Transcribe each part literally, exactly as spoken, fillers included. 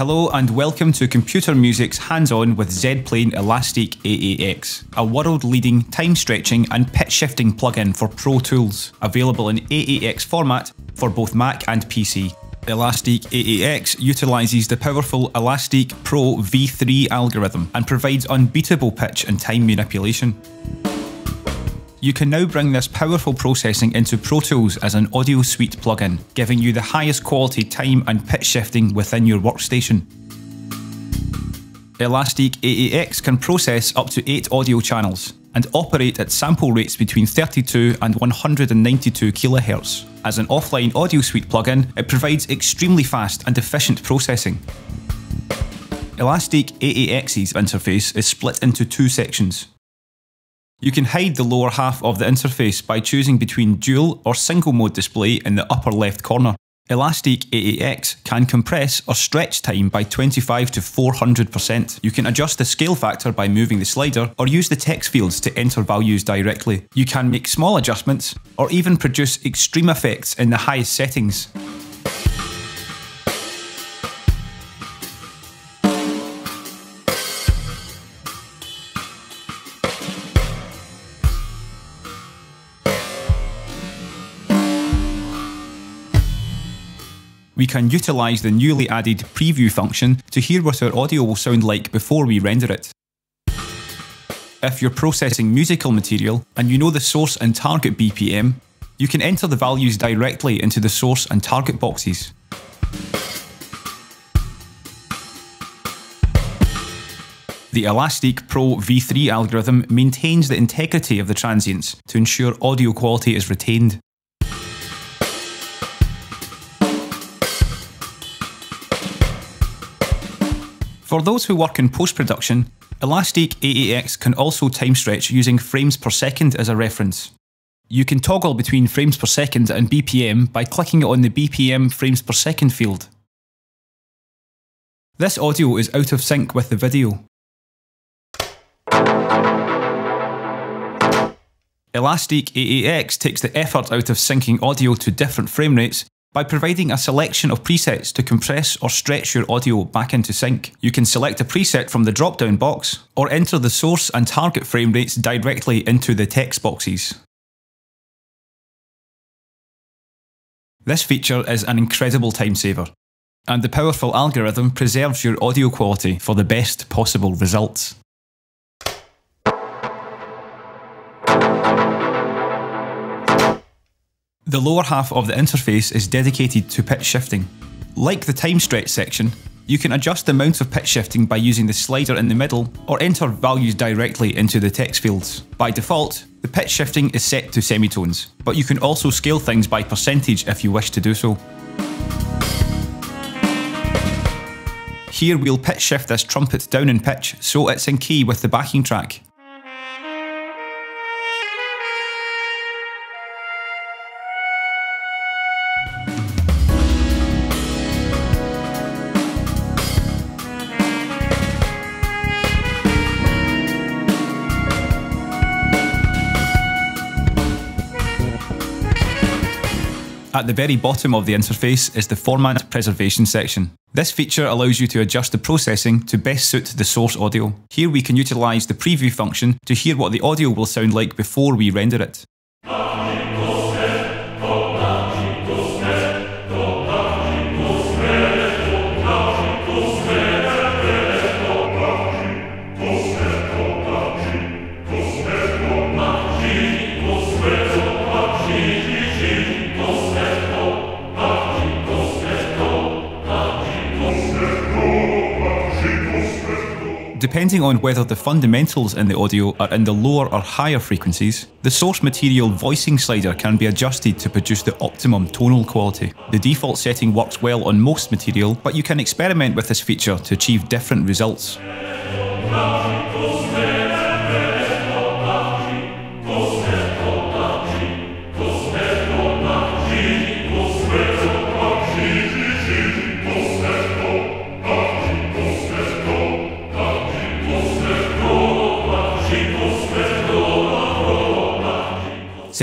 Hello and welcome to Computer Music's hands-on with zplane Elastic A A X, a world-leading time-stretching and pitch-shifting plugin for Pro Tools, available in A A X format for both Mac and P C. Elastic A A X utilises the powerful élastique Pro V three algorithm and provides unbeatable pitch and time manipulation. You can now bring this powerful processing into Pro Tools as an Audio Suite plugin, giving you the highest quality time and pitch shifting within your workstation. Elastic A A X can process up to eight audio channels and operate at sample rates between thirty-two and one hundred ninety-two kHz. As an offline Audio Suite plugin, it provides extremely fast and efficient processing. Elastic A A X's interface is split into two sections. You can hide the lower half of the interface by choosing between dual or single mode display in the upper left corner. Elastic A A X can compress or stretch time by twenty-five to four hundred percent. You can adjust the scale factor by moving the slider or use the text fields to enter values directly. You can make small adjustments or even produce extreme effects in the highest settings. We can utilise the newly added preview function to hear what our audio will sound like before we render it. If you're processing musical material and you know the source and target B P M, you can enter the values directly into the source and target boxes. The élastique Pro V three algorithm maintains the integrity of the transients to ensure audio quality is retained. For those who work in post-production, Elastic A A X can also time stretch using frames per second as a reference. You can toggle between frames per second and B P M by clicking on the B P M frames per second field. This audio is out of sync with the video. Elastic A A X takes the effort out of syncing audio to different frame rates by providing a selection of presets to compress or stretch your audio back into sync. You can select a preset from the drop-down box or enter the source and target frame rates directly into the text boxes. This feature is an incredible time saver, and the powerful algorithm preserves your audio quality for the best possible results. The lower half of the interface is dedicated to pitch shifting. Like the time stretch section, you can adjust the amount of pitch shifting by using the slider in the middle or enter values directly into the text fields. By default, the pitch shifting is set to semitones, but you can also scale things by percentage if you wish to do so. Here we'll pitch shift this trumpet down in pitch so it's in key with the backing track. At the very bottom of the interface is the format preservation section. This feature allows you to adjust the processing to best suit the source audio. Here we can utilise the preview function to hear what the audio will sound like before we render it. Depending on whether the fundamentals in the audio are in the lower or higher frequencies, the source material voicing slider can be adjusted to produce the optimum tonal quality. The default setting works well on most material, but you can experiment with this feature to achieve different results.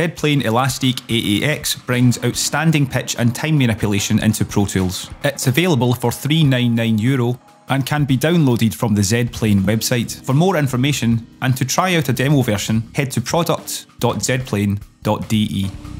zplane Elastique A A X brings outstanding pitch and time manipulation into Pro Tools. It's available for three ninety-nine euro and can be downloaded from the zplane website. For more information and to try out a demo version, head to product dot zplane dot d e.